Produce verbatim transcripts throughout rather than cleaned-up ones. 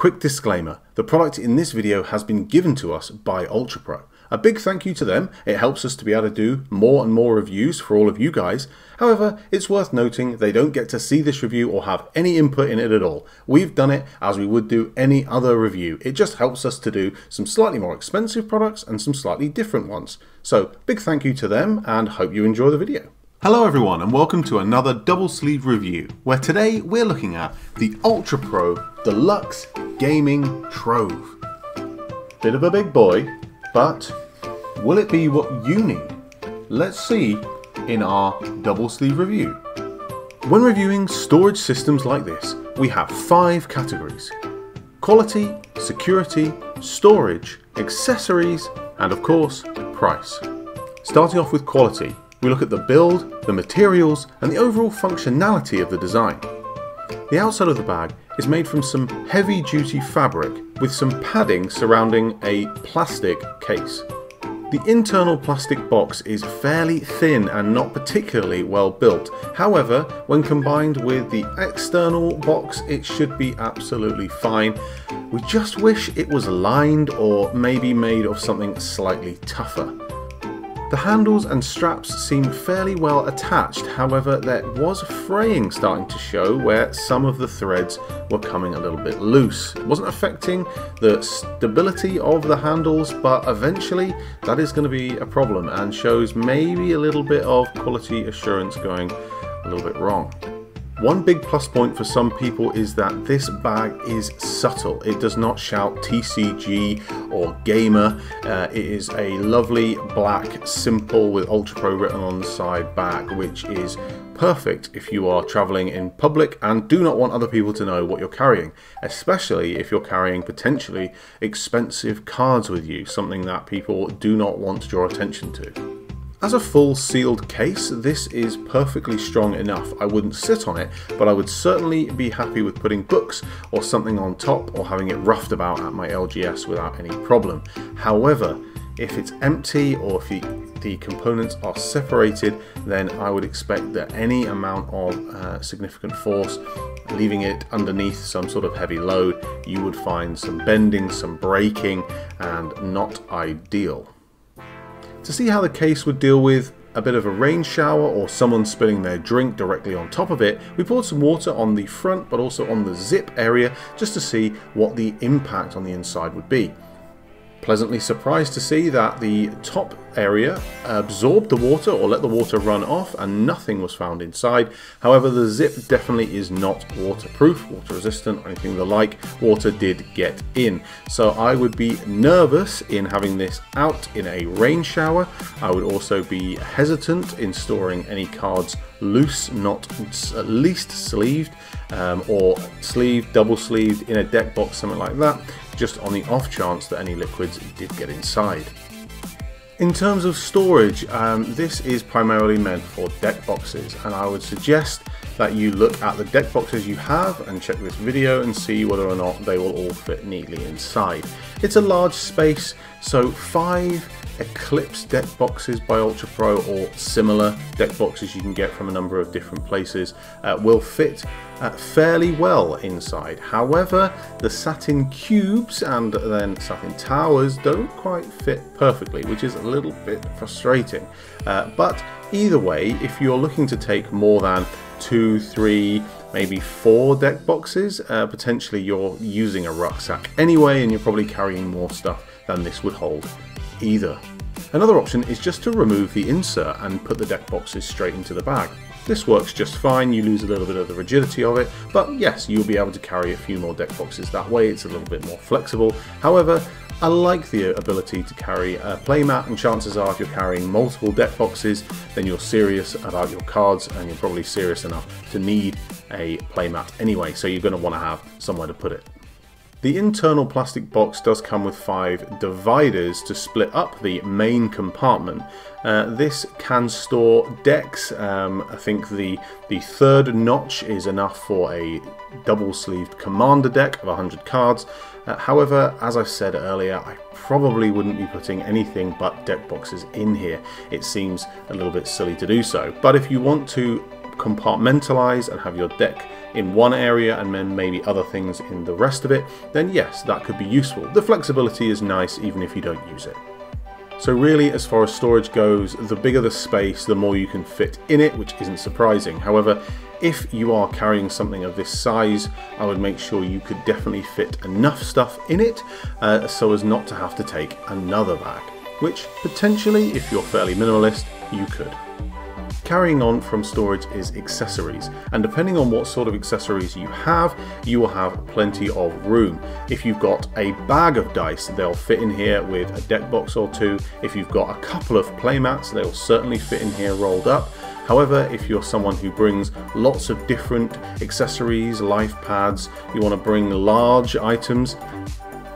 Quick disclaimer, the product in this video has been given to us by Ultra Pro. A big thank you to them, it helps us to be able to do more and more reviews for all of you guys. However, it's worth noting they don't get to see this review or have any input in it at all. We've done it as we would do any other review. It just helps us to do some slightly more expensive products and some slightly different ones. So big thank you to them and hope you enjoy the video. Hello everyone and welcome to another double sleeve review where today we're looking at the Ultra Pro Deluxe Gaming Trove. Bit of a big boy, but will it be what you need? Let's see in our double sleeve review. When reviewing storage systems like this, we have five categories: quality, security, storage, accessories, and of course, price. Starting off with quality, we look at the build, the materials, and the overall functionality of the design. The outside of the bag is made from some heavy-duty fabric with some padding surrounding a plastic case. The internal plastic box is fairly thin and not particularly well built. However, when combined with the external box, it should be absolutely fine. We just wish it was lined or maybe made of something slightly tougher. The handles and straps seem fairly well attached, however there was fraying starting to show where some of the threads were coming a little bit loose. It wasn't affecting the stability of the handles, but eventually that is going to be a problem and shows maybe a little bit of quality assurance going a little bit wrong. One big plus point for some people is that this bag is subtle. It does not shout T C G or gamer. Uh, it is a lovely black, simple with Ultra Pro written on the side bag, which is perfect if you are traveling in public and do not want other people to know what you're carrying, especially if you're carrying potentially expensive cards with you, something that people do not want to draw attention to. As a full sealed case, this is perfectly strong enough. I wouldn't sit on it, but I would certainly be happy with putting books or something on top or having it roughed about at my L G S without any problem. However, if it's empty or if the, the components are separated, then I would expect that any amount of uh, significant force, leaving it underneath some sort of heavy load, you would find some bending, some breaking, and not ideal. To see how the case would deal with a bit of a rain shower or someone spilling their drink directly on top of it, we poured some water on the front but also on the zip area just to see what the impact on the inside would be. Pleasantly surprised to see that the top area absorbed the water or let the water run off and nothing was found inside. However, the zip definitely is not waterproof, water resistant, or anything of the like. Water did get in. So I would be nervous in having this out in a rain shower. I would also be hesitant in storing any cards loose, not at least sleeved, um, or sleeved, double sleeved, in a deck box, something like that, just on the off chance that any liquids did get inside. In terms of storage, um, this is primarily meant for deck boxes, and I would suggest that you look at the deck boxes you have and check this video and see whether or not they will all fit neatly inside. It's a large space, so five Eclipse deck boxes by Ultra Pro or similar deck boxes you can get from a number of different places uh, will fit uh, fairly well inside. However, the satin cubes and then satin towers don't quite fit perfectly, which is a little bit frustrating. Uh, but either way, if you're looking to take more than two, three, maybe four deck boxes, uh, potentially you're using a rucksack anyway and you're probably carrying more stuff than this would hold either. Another option is just to remove the insert and put the deck boxes straight into the bag. This works just fine, you lose a little bit of the rigidity of it, but yes, you'll be able to carry a few more deck boxes that way, it's a little bit more flexible. However, I like the ability to carry a playmat, and chances are if you're carrying multiple deck boxes, then you're serious about your cards and you're probably serious enough to need a playmat anyway, so you're going to want to have somewhere to put it. The internal plastic box does come with five dividers to split up the main compartment. Uh, this can store decks. um, I think the, the third notch is enough for a double sleeved commander deck of one hundred cards. Uh, however, as I said earlier, I probably wouldn't be putting anything but deck boxes in here. It seems a little bit silly to do so, but if you want to compartmentalize and have your deck in one area and then maybe other things in the rest of it, then yes, that could be useful. The flexibility is nice even if you don't use it. So really, as far as storage goes, the bigger the space, the more you can fit in it, which isn't surprising. However, if you are carrying something of this size, I would make sure you could definitely fit enough stuff in it uh, so as not to have to take another bag, which potentially, if you're fairly minimalist, you could. Carrying on from storage is accessories, and depending on what sort of accessories you have, you will have plenty of room. If you've got a bag of dice, they'll fit in here with a deck box or two. If you've got a couple of playmats, they'll certainly fit in here rolled up. However, if you're someone who brings lots of different accessories, life pads, you want to bring large items,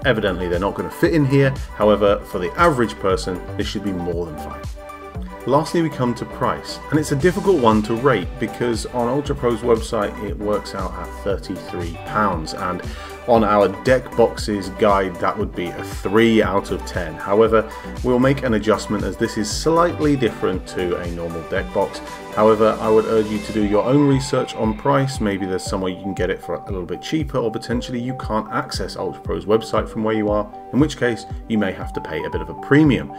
evidently they're not going to fit in here. However, for the average person, this should be more than fine. Lastly, we come to price, and it's a difficult one to rate because on Ultra Pro's website it works out at thirty-three pounds, and on our deck boxes guide that would be a three out of ten. However, we'll make an adjustment as this is slightly different to a normal deck box. However, I would urge you to do your own research on price. Maybe there's somewhere you can get it for a little bit cheaper, or potentially you can't access Ultra Pro's website from where you are, in which case you may have to pay a bit of a premium.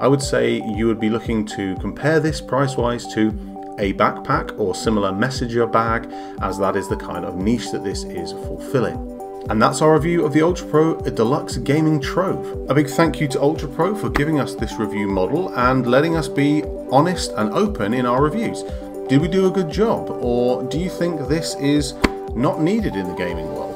I would say you would be looking to compare this price-wise to a backpack or similar messenger bag, as that is the kind of niche that this is fulfilling. And that's our review of the Ultra Pro Deluxe Gaming Trove. A big thank you to Ultra Pro for giving us this review model and letting us be honest and open in our reviews. Did we do a good job, or do you think this is not needed in the gaming world?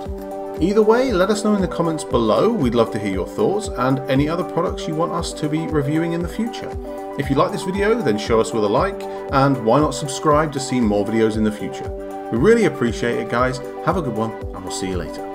Either way, let us know in the comments below. We'd love to hear your thoughts and any other products you want us to be reviewing in the future. If you like this video, then show us with a like, and why not subscribe to see more videos in the future. We really appreciate it, guys. Have a good one, and we'll see you later.